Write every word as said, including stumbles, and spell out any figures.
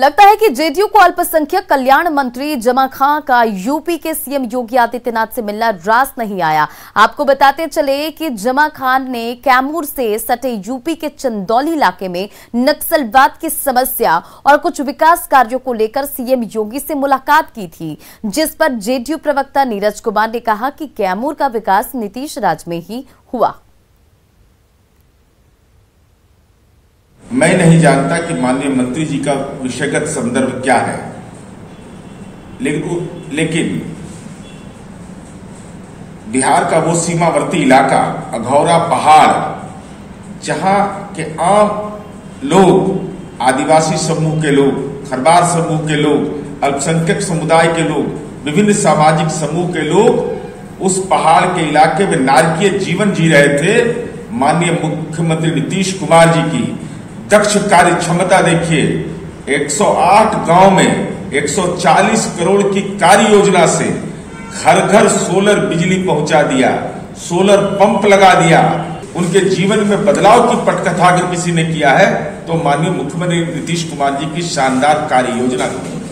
लगता है कि जेडीयू को अल्पसंख्यक कल्याण मंत्री जमा खान का यूपी के सीएम योगी आदित्यनाथ से मिलना रास नहीं आया। आपको बताते चले कि जमा खान ने कैमूर से सटे यूपी के चंदौली इलाके में नक्सलवाद की समस्या और कुछ विकास कार्यों को लेकर सीएम योगी से मुलाकात की थी, जिस पर जेडीयू प्रवक्ता नीरज कुमार ने कहा कि कैमूर का विकास नीतीश राज में ही हुआ। मैं नहीं जानता कि माननीय मंत्री जी का विषयगत संदर्भ क्या है, लेकिन लेकिन बिहार का वो सीमावर्ती इलाका अघौरा पहाड़, जहां के आम लोग, आदिवासी समूह के लोग, खरबार समूह के लोग, अल्पसंख्यक समुदाय के लोग, विभिन्न सामाजिक समूह के लोग उस पहाड़ के इलाके में नारकीय जीवन जी रहे थे। माननीय मुख्यमंत्री नीतीश कुमार जी की दक्ष कार्य क्षमता देखिए, एक सौ आठ गांव में एक सौ चालीस करोड़ की कार्य योजना से घर घर सोलर बिजली पहुंचा दिया, सोलर पंप लगा दिया। उनके जीवन में बदलाव की पटकथा अगर किसी ने किया है तो माननीय मुख्यमंत्री नीतीश कुमार जी की शानदार कार्य योजना की।